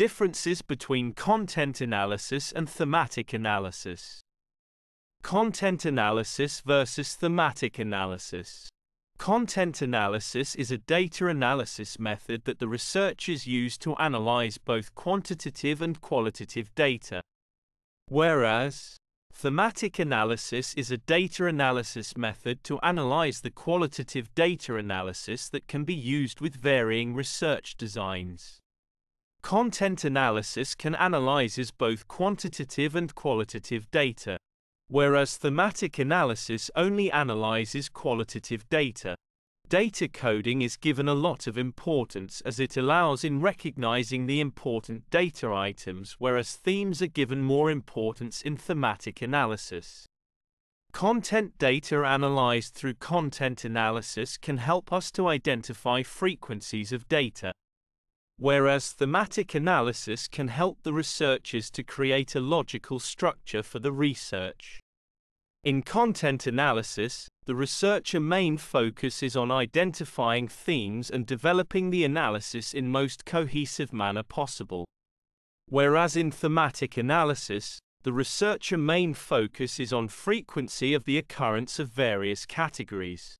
differences between content analysis and thematic analysis. Content analysis versus thematic analysis. Content analysis is a data analysis method that the researchers use to analyze both quantitative and qualitative data, whereas thematic analysis is a data analysis method to analyze the qualitative data analysis that can be used with varying research designs. Content analysis can analyze both quantitative and qualitative data, whereas thematic analysis only analyzes qualitative data. Data coding is given a lot of importance as it allows in recognizing the important data items, whereas themes are given more importance in thematic analysis. Content data analyzed through content analysis can help us to identify frequencies of data, whereas thematic analysis can help the researchers to create a logical structure for the research. In content analysis, the researcher's main focus is on identifying themes and developing the analysis in most cohesive manner possible, whereas in thematic analysis, the researcher's main focus is on frequency of the occurrence of various categories.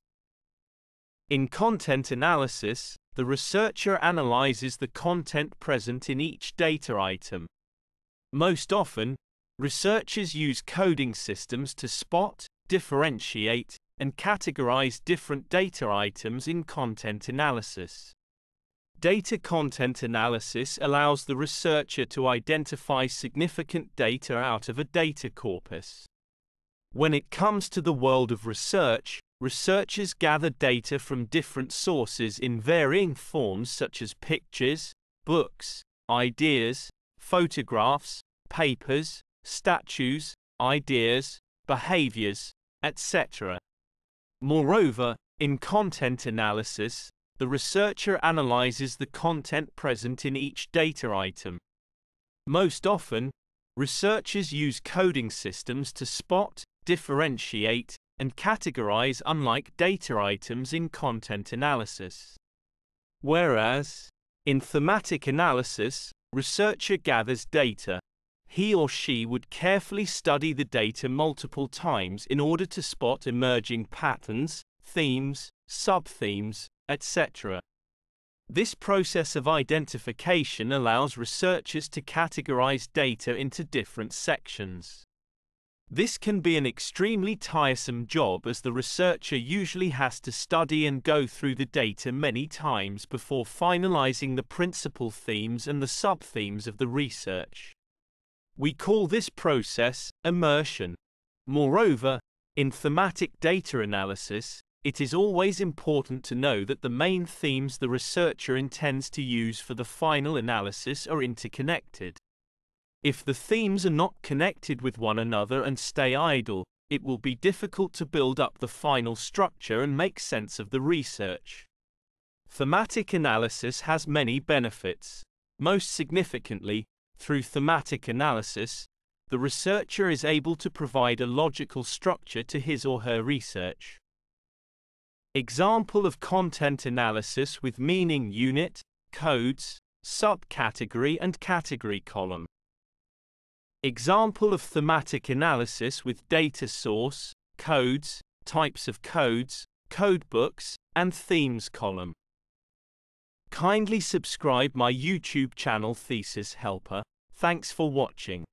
In content analysis, the researcher analyzes the content present in each data item. Most often, researchers use coding systems to spot, differentiate, and categorize different data items in content analysis. Data content analysis allows the researcher to identify significant data out of a data corpus. When it comes to the world of research, researchers gather data from different sources in varying forms such as pictures, books, ideas, photographs, papers, statues, ideas, behaviors, etc. Moreover, in content analysis, the researcher analyzes the content present in each data item. Most often, researchers use coding systems to spot, differentiate, and categorize unlike data items in content analysis, whereas in thematic analysis, researcher gathers data. He or she would carefully study the data multiple times in order to spot emerging patterns, themes, sub-themes, etc. This process of identification allows researchers to categorize data into different sections. This can be an extremely tiresome job as the researcher usually has to study and go through the data many times before finalizing the principal themes and the sub-themes of the research. We call this process immersion. Moreover, in thematic data analysis, it is always important to know that the main themes the researcher intends to use for the final analysis are interconnected. If the themes are not connected with one another and stay idle, it will be difficult to build up the final structure and make sense of the research. Thematic analysis has many benefits. Most significantly, through thematic analysis, the researcher is able to provide a logical structure to his or her research. Example of content analysis with meaning unit, codes, subcategory, and category column. Example of thematic analysis with data source, codes, types of codes, codebooks, and themes column. Kindly subscribe my YouTube channel Thesis Helper. Thanks for watching.